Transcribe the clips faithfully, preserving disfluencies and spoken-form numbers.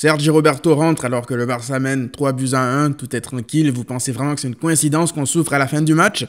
Sergi Roberto rentre alors que le Barça mène trois buts à un, tout est tranquille. Vous pensez vraiment que c'est une coïncidence qu'on souffre à la fin du match ?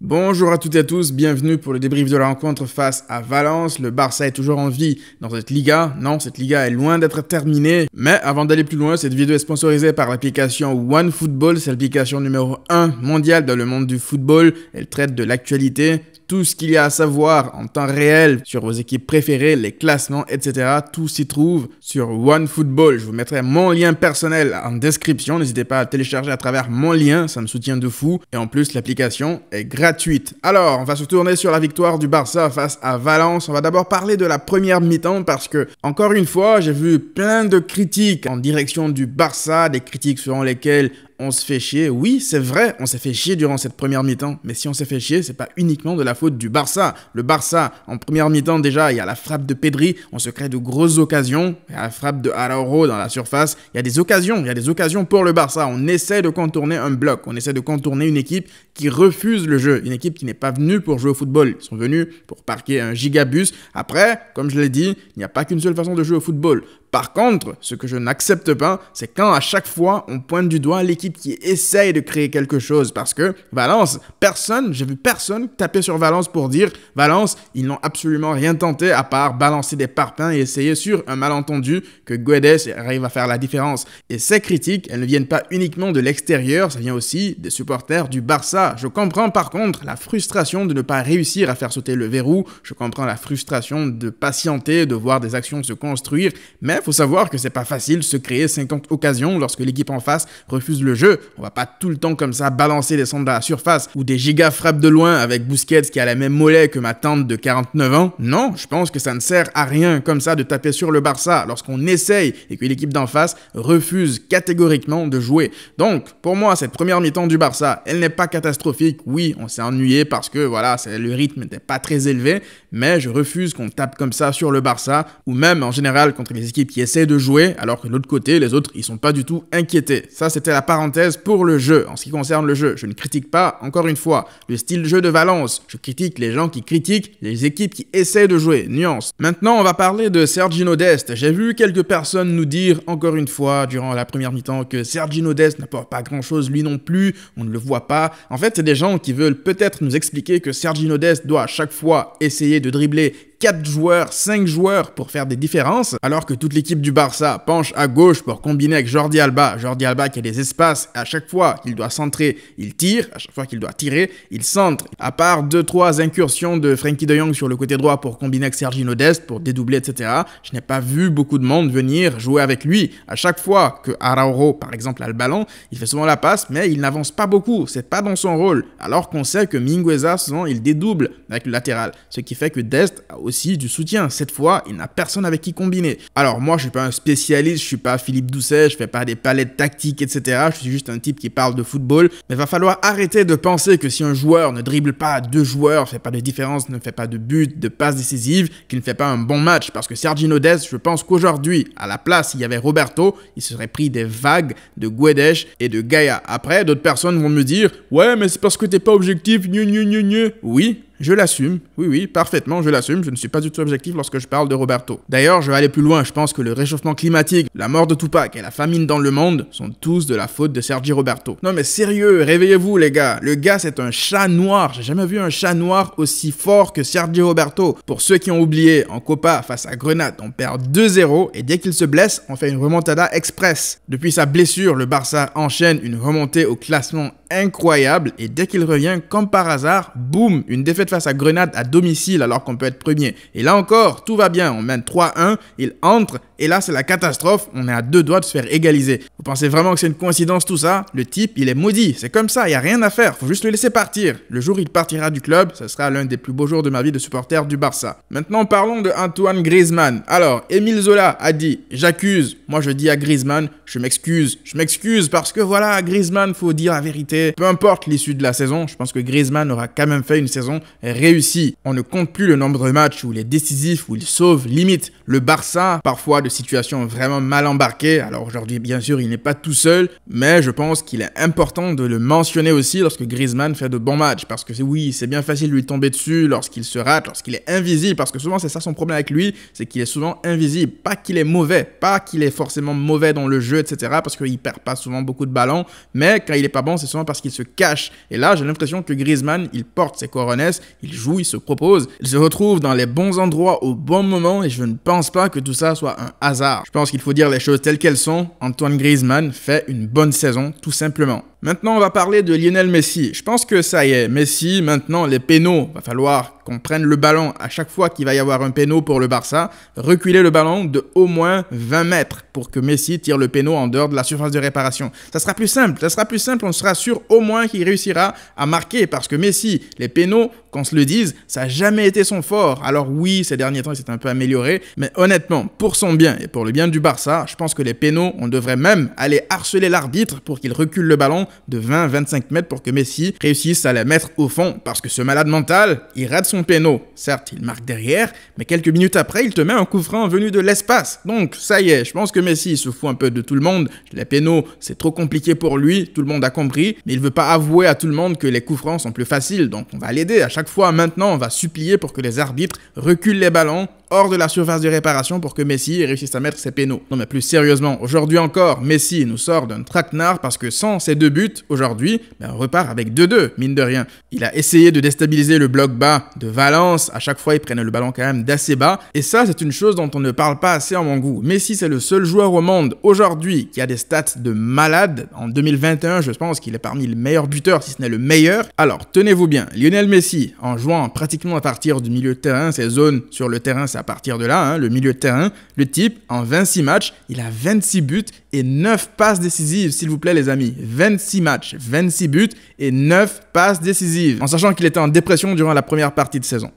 Bonjour à toutes et à tous, bienvenue pour le débrief de la rencontre face à Valence. Le Barça est toujours en vie dans cette Liga. Non, cette Liga est loin d'être terminée. Mais avant d'aller plus loin, cette vidéo est sponsorisée par l'application OneFootball. C'est l'application numéro un mondiale dans le monde du football. Elle traite de l'actualité, tout ce qu'il y a à savoir en temps réel sur vos équipes préférées, les classements, et cetera. Tout s'y trouve sur OneFootball. Je vous mettrai mon lien personnel en description. N'hésitez pas à télécharger à travers mon lien, ça me soutient de fou. Et en plus, l'application est gratuite. Alors, on va se tourner sur la victoire du Barça face à Valence. On va d'abord parler de la première mi-temps parce que, encore une fois, j'ai vu plein de critiques en direction du Barça, des critiques selon lesquelles on se fait chier. Oui, c'est vrai, on s'est fait chier durant cette première mi-temps. Mais si on s'est fait chier, c'est pas uniquement de la faute du Barça. Le Barça, en première mi-temps déjà, il y a la frappe de Pedri. On se crée de grosses occasions. Il y a la frappe de Araujo dans la surface. Il y a des occasions. Il y a des occasions pour le Barça. On essaie de contourner un bloc. On essaie de contourner une équipe qui refuse le jeu. Une équipe qui n'est pas venue pour jouer au football. Ils sont venus pour parquer un gigabus. Après, comme je l'ai dit, il n'y a pas qu'une seule façon de jouer au football. Par contre, ce que je n'accepte pas, c'est quand à chaque fois, on pointe du doigt l'équipe qui essaye de créer quelque chose. Parce que Valence, personne, j'ai vu personne taper sur Valence pour dire « Valence, ils n'ont absolument rien tenté à part balancer des parpaings et essayer sur un malentendu que Guedes arrive à faire la différence. » Et ces critiques, elles ne viennent pas uniquement de l'extérieur, ça vient aussi des supporters du Barça. Je comprends par contre la frustration de ne pas réussir à faire sauter le verrou. Je comprends la frustration de patienter, de voir des actions se construire, mais il faut savoir que c'est pas facile de se créer cinquante occasions lorsque l'équipe en face refuse le jeu. On va pas tout le temps comme ça balancer des sondes à la surface ou des gigas frappes de loin avec Busquets qui a la même mollet que ma tante de quarante-neuf ans. Non, je pense que ça ne sert à rien comme ça de taper sur le Barça lorsqu'on essaye et que l'équipe d'en face refuse catégoriquement de jouer. Donc, pour moi, cette première mi-temps du Barça, elle n'est pas catastrophique. Oui, on s'est ennuyé parce que voilà, le rythme n'était pas très élevé, mais je refuse qu'on tape comme ça sur le Barça ou même en général contre les équipes qui essaient de jouer, alors que de l'autre côté, les autres, ils sont pas du tout inquiétés. Ça, c'était la parenthèse pour le jeu. En ce qui concerne le jeu, je ne critique pas, encore une fois, le style de jeu de Valence. Je critique les gens qui critiquent les équipes qui essaient de jouer. Nuance. Maintenant, on va parler de Sergino Dest. J'ai vu quelques personnes nous dire, encore une fois, durant la première mi-temps, que Sergino Dest n'apporte pas grand-chose, lui non plus. On ne le voit pas. En fait, c'est des gens qui veulent peut-être nous expliquer que Sergino Dest doit à chaque fois essayer de dribbler quatre joueurs, cinq joueurs pour faire des différences, alors que toute l'équipe du Barça penche à gauche pour combiner avec Jordi Alba. Jordi Alba qui a des espaces, à chaque fois qu'il doit centrer, il tire, à chaque fois qu'il doit tirer, il centre. À part deux trois incursions de Frenkie de Jong sur le côté droit pour combiner avec Sergino Dest, pour dédoubler, et cetera, je n'ai pas vu beaucoup de monde venir jouer avec lui. À chaque fois que Araujo, par exemple, a le ballon, il fait souvent la passe, mais il n'avance pas beaucoup, c'est pas dans son rôle, alors qu'on sait que Mingueza, souvent, il dédouble avec le latéral, ce qui fait que Dest a aussi du soutien. Cette fois, il n'a personne avec qui combiner. Alors moi, je suis pas un spécialiste, je suis pas Philippe Doucet, je fais pas des palettes tactiques, et cetera. Je suis juste un type qui parle de football. Mais va falloir arrêter de penser que si un joueur ne dribble pas deux joueurs, fait pas de différence, ne fait pas de but, de passe décisive, qu'il ne fait pas un bon match. Parce que Sergino Dest, je pense qu'aujourd'hui, à la place, il y avait Roberto, il serait pris des vagues de Guedes et de Gaïa. Après, d'autres personnes vont me dire « Ouais, mais c'est parce que t'es pas objectif, gnu gnu gnu gnu ». Oui, je l'assume, oui, oui, parfaitement, je l'assume, je ne suis pas du tout objectif lorsque je parle de Roberto. D'ailleurs, je vais aller plus loin, je pense que le réchauffement climatique, la mort de Tupac et la famine dans le monde sont tous de la faute de Sergi Roberto. Non mais sérieux, réveillez-vous les gars, le gars c'est un chat noir, j'ai jamais vu un chat noir aussi fort que Sergi Roberto. Pour ceux qui ont oublié, en Copa face à Grenade, on perd deux zéro et dès qu'il se blesse, on fait une remontada express. Depuis sa blessure, le Barça enchaîne une remontée au classement incroyable et dès qu'il revient, comme par hasard, boum, une défaite face à Grenade à domicile alors qu'on peut être premier. Et là encore, tout va bien, on mène trois un, il entre et là c'est la catastrophe, on est à deux doigts de se faire égaliser. Vous pensez vraiment que c'est une coïncidence tout ça? Le type, il est maudit, c'est comme ça, il n'y a rien à faire, faut juste le laisser partir. Le jour où il partira du club, ce sera l'un des plus beaux jours de ma vie de supporter du Barça. Maintenant parlons de Antoine Griezmann. Alors, Emile Zola a dit « J'accuse », moi je dis à Griezmann « Je m'excuse », je m'excuse parce que voilà, à Griezmann, faut dire la vérité. régularité. Peu importe l'issue de la saison, je pense que Griezmann aura quand même fait une saison réussie. On ne compte plus le nombre de matchs où il est décisif, où il sauve, limite le Barça, parfois de situations vraiment mal embarquées. Alors aujourd'hui, bien sûr, il n'est pas tout seul, mais je pense qu'il est important de le mentionner aussi lorsque Griezmann fait de bons matchs. Parce que oui, c'est bien facile de lui tomber dessus lorsqu'il se rate, lorsqu'il est invisible. Parce que souvent, c'est ça son problème avec lui, c'est qu'il est souvent invisible. Pas qu'il est mauvais, pas qu'il est forcément mauvais dans le jeu, et cetera. Parce qu'il perd pas souvent beaucoup de ballons. Mais quand il est pas bon, c'est souvent parce qu'il se cache. Et là, j'ai l'impression que Griezmann, il porte ses coronets, il joue, il se propose. Il se retrouve dans les bons endroits au bon moment et je ne pense pas que tout ça soit un hasard. Je pense qu'il faut dire les choses telles qu'elles sont. Antoine Griezmann fait une bonne saison, tout simplement. Maintenant, on va parler de Lionel Messi. Je pense que ça y est, Messi, maintenant, les pénaux, va falloir qu'on prenne le ballon à chaque fois qu'il va y avoir un pénau pour le Barça, reculer le ballon de au moins vingt mètres pour que Messi tire le pénau en dehors de la surface de réparation. Ça sera plus simple, ça sera plus simple, on sera sûr au moins qu'il réussira à marquer parce que Messi, les pénaux, qu'on se le dise, ça n'a jamais été son fort. Alors oui, ces derniers temps, il s'est un peu amélioré, mais honnêtement, pour son bien et pour le bien du Barça, je pense que les pénaux, on devrait même aller harceler l'arbitre pour qu'il recule le ballon de vingt à vingt-cinq mètres pour que Messi réussisse à la mettre au fond. Parce que ce malade mental, il rate son péno. Certes, il marque derrière, mais quelques minutes après, il te met un coup franc venu de l'espace. Donc, ça y est, je pense que Messi se fout un peu de tout le monde. Les péno, c'est trop compliqué pour lui, tout le monde a compris, mais il veut pas avouer à tout le monde que les coups francs sont plus faciles. Donc, on va l'aider. À chaque fois, maintenant, on va supplier pour que les arbitres reculent les ballons hors de la surface de réparation pour que Messi réussisse à mettre ses pénaux. Non mais plus sérieusement, aujourd'hui encore, Messi nous sort d'un traquenard parce que sans ses deux buts, aujourd'hui, ben on repart avec deux deux, mine de rien. Il a essayé de déstabiliser le bloc bas de Valence, à chaque fois il prenait le ballon quand même d'assez bas, et ça c'est une chose dont on ne parle pas assez en mon goût. Messi c'est le seul joueur au monde aujourd'hui qui a des stats de malade. En deux mille vingt et un, je pense qu'il est parmi les meilleurs buteurs, si ce n'est le meilleur. Alors tenez-vous bien, Lionel Messi, en jouant pratiquement à partir du milieu de terrain, ses zones sur le terrain, à partir de là, hein, le milieu de terrain, le type, en vingt-six matchs, il a vingt-six buts et neuf passes décisives, s'il vous plaît les amis. vingt-six matchs, vingt-six buts et neuf passes décisives, en sachant qu'il était en dépression durant la première partie de saison.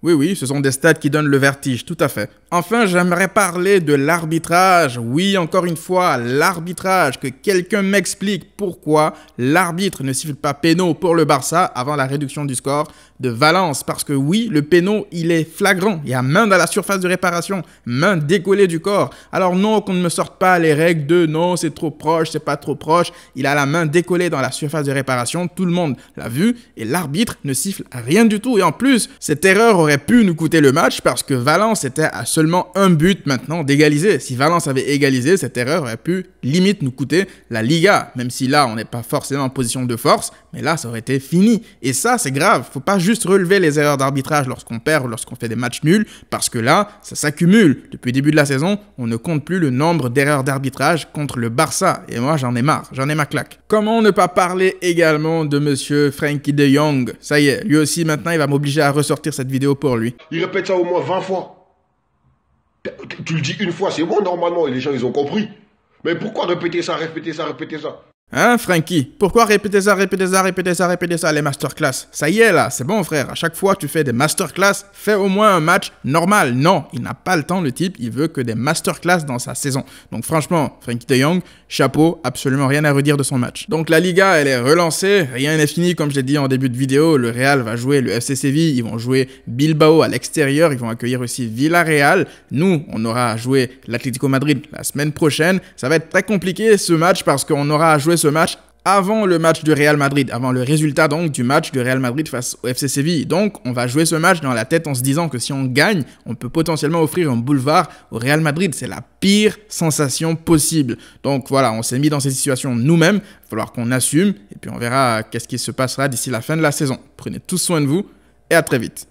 Oui, oui, ce sont des stats qui donnent le vertige, tout à fait. Enfin, j'aimerais parler de l'arbitrage. Oui, encore une fois, l'arbitrage. Que quelqu'un m'explique pourquoi l'arbitre ne siffle pas péno pour le Barça avant la réduction du score de Valence. Parce que oui, le péno, il est flagrant. Il y a main dans la surface de réparation, main décollée du corps. Alors non, qu'on ne me sorte pas les règles de non, c'est trop proche, c'est pas trop proche. Il a la main décollée dans la surface de réparation. Tout le monde l'a vu et l'arbitre ne siffle rien du tout. Et en plus, cette erreur aurait pu nous coûter le match parce que Valence était à seulement un but maintenant d'égaliser. Si Valence avait égalisé, cette erreur aurait pu limite nous coûter la Liga. Même si là, on n'est pas forcément en position de force, mais là, ça aurait été fini. Et ça, c'est grave. Faut pas juste relever les erreurs d'arbitrage lorsqu'on perd ou lorsqu'on fait des matchs nuls parce que là, ça s'accumule. Depuis le début de la saison, on ne compte plus le nombre d'erreurs d'arbitrage contre le Barça. Et moi, j'en ai marre. J'en ai ma claque. Comment ne pas parler également de monsieur Frenkie de Jong? Ça y est, lui aussi, maintenant, il va m'obliger à ressortir cette vidéo pour lui. Il répète ça au moins vingt fois. Tu le dis une fois, c'est bon normalement, et les gens ils ont compris. Mais pourquoi répéter ça, répéter ça, répéter ça? Hein Frenkie, pourquoi répéter ça, répéter ça, répéter ça, répéter ça, les masterclass? Ça y est là, c'est bon frère, à chaque fois tu fais des masterclass, fais au moins un match normal. Non, il n'a pas le temps le type, il veut que des masterclass dans sa saison. Donc franchement, Frenkie de Jong, chapeau, absolument rien à redire de son match. Donc la Liga, elle est relancée, rien n'est fini comme je l'ai dit en début de vidéo, le Real va jouer le F C Séville, ils vont jouer Bilbao à l'extérieur, ils vont accueillir aussi Villarreal. Nous, on aura à jouer l'Atlético Madrid la semaine prochaine, ça va être très compliqué ce match parce qu'on aura à jouer ce match avant le match du Real Madrid, avant le résultat donc du match du Real Madrid face au F C Séville. Donc on va jouer ce match dans la tête en se disant que si on gagne, on peut potentiellement offrir un boulevard au Real Madrid. C'est la pire sensation possible. Donc voilà, on s'est mis dans cette situation nous-mêmes. Il va falloir qu'on assume et puis on verra qu'est-ce qui se passera d'ici la fin de la saison. Prenez tous soin de vous et à très vite.